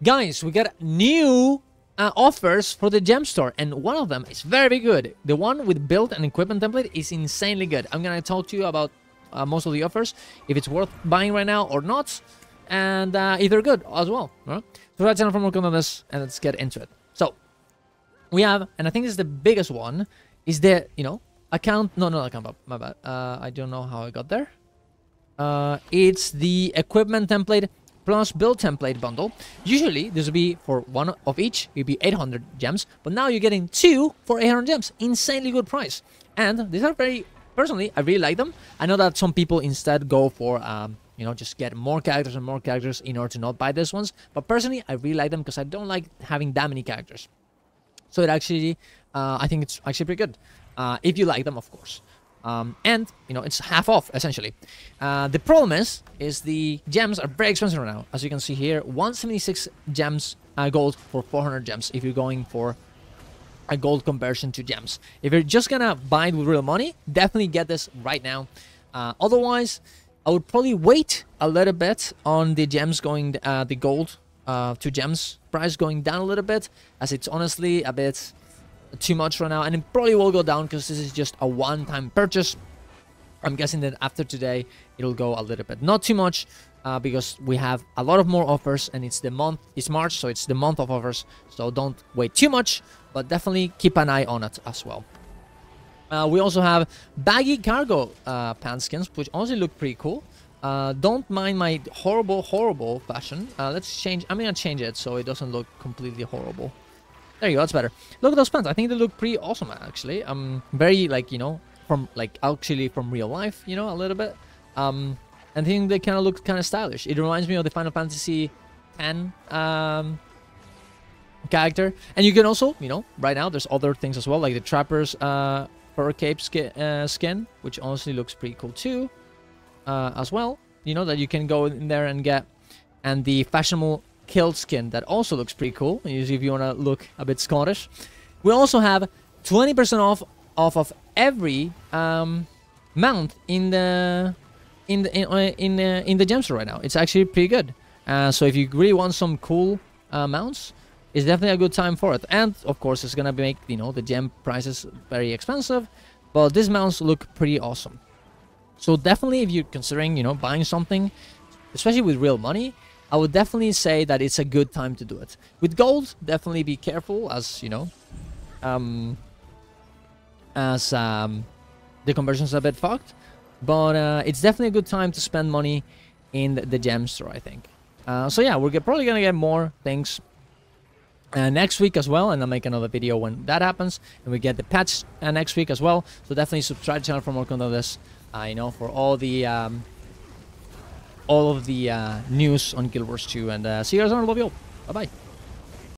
Guys, we got new offers for the gem store, and one of them is very good. The one with build and equipment template is insanely good. I'm gonna talk to you about most of the offers, if it's worth buying right now or not, and if they're good as well. Right? So that's enough for more content on this, and let's get into it. So we have, and I think this is the biggest one, is the, you know, account, no, account pop, my bad. I don't know how I got there. It's the equipment template plus build template bundle. Usually this would be for one of each, it'd be 800 gems, but now you're getting two for 800 gems. Insanely good price, and these are very, personally, I really like them. I know that some people instead go for you know, just get more characters and more characters in order to not buy these ones, but personally I really like them because I don't like having that many characters. So it actually I think it's actually pretty good, if you like them, of course. And, you know, it's half off, essentially. The problem is the gems are very expensive right now. As you can see here, 176 gems, gold for 400 gems if you're going for a gold conversion to gems. If you're just gonna buy it with real money, definitely get this right now. Otherwise, I would probably wait a little bit on the gems going, the gold to gems price going down a little bit, as it's honestly a bit too much right now, and it probably will go down because this is just a one-time purchase. I'm guessing that after today it'll go a little bit, not too much, because we have a lot of more offers, and it's the month, it's March, so it's the month of offers, so don't wait too much, but definitely keep an eye on it as well. We also have baggy cargo pants skins, which honestly look pretty cool. Don't mind my horrible fashion. Let's change, I'm gonna change it so it doesn't look completely horrible. There you go, that's better. Look at those pants. I think they look pretty awesome, actually. Very, like, you know, from, like, actually from real life, you know, a little bit. I think they kind of look kind of stylish. It reminds me of the Final Fantasy X character. And you can also, you know, right now there's other things as well, like the Trapper's fur cape skin, which honestly looks pretty cool too, as well. You know, that you can go in there and get. And the fashionable kilt skin, that also looks pretty cool if you want to look a bit Scottish. We also have 20% off of every mount in the gem store right now. It's actually pretty good, so if you really want some cool mounts, it's definitely a good time for it. And of course it's gonna make, you know, the gem prices very expensive, but these mounts look pretty awesome. So definitely, if you're considering, you know, buying something, especially with real money, I would definitely say that it's a good time to do it. With gold, definitely be careful, as you know, the conversion's a bit fucked, but it's definitely a good time to spend money in the gem store, I think. So yeah, we're probably gonna get more things next week as well, and I'll make another video when that happens, and we get the patch next week as well. So definitely subscribe to the channel for more content on this. You know, for all of the news on Guild Wars 2, and see you guys on the video. Bye bye.